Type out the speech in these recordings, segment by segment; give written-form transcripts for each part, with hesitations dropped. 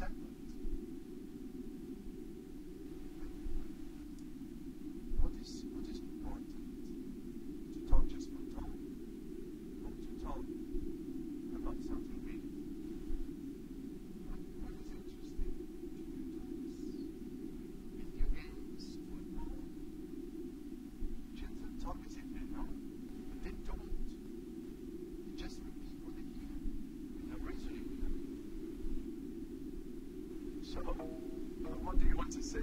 segment. What is important to talk just for talk, or to talk about something really? What is interesting in your times? Video games, football, gentle talk is in their own, but they don't. They just repeat what they hear without reasoning with them. So, what do you want to say?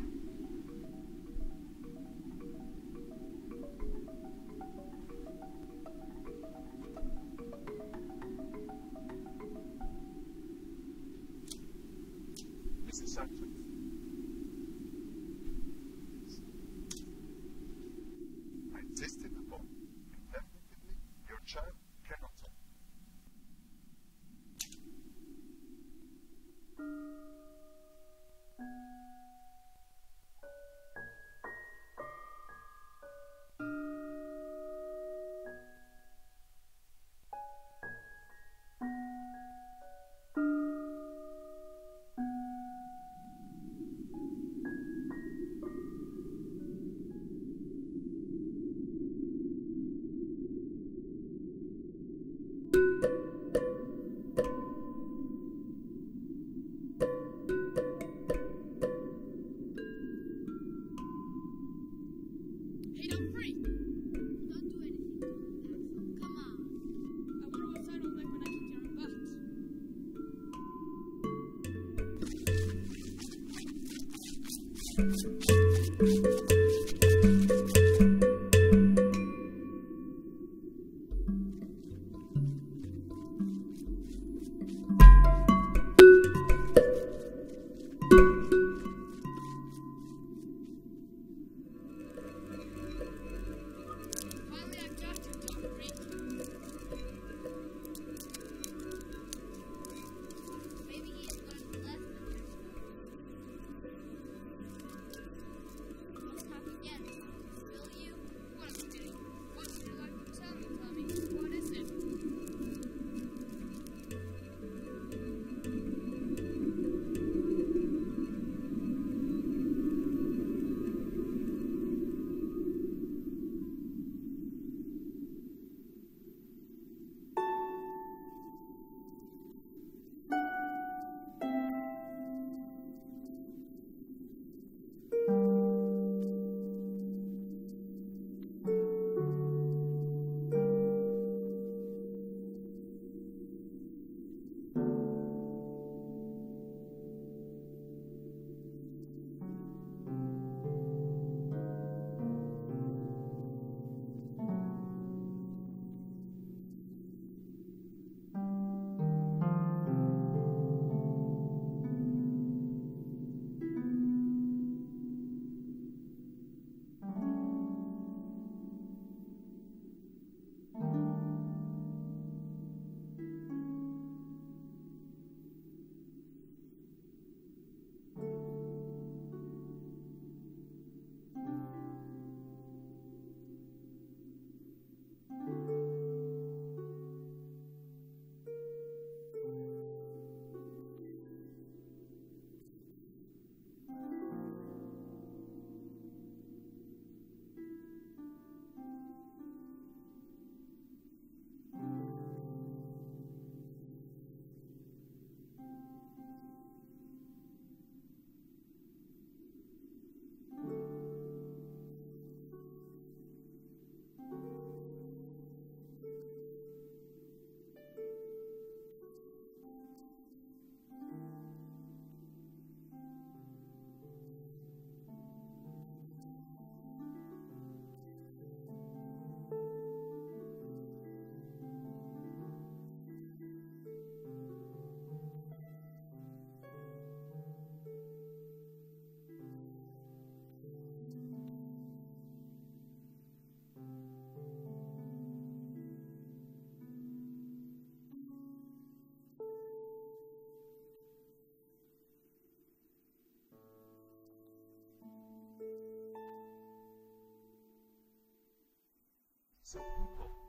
I insisted upon indefinitely, your child cannot talk. So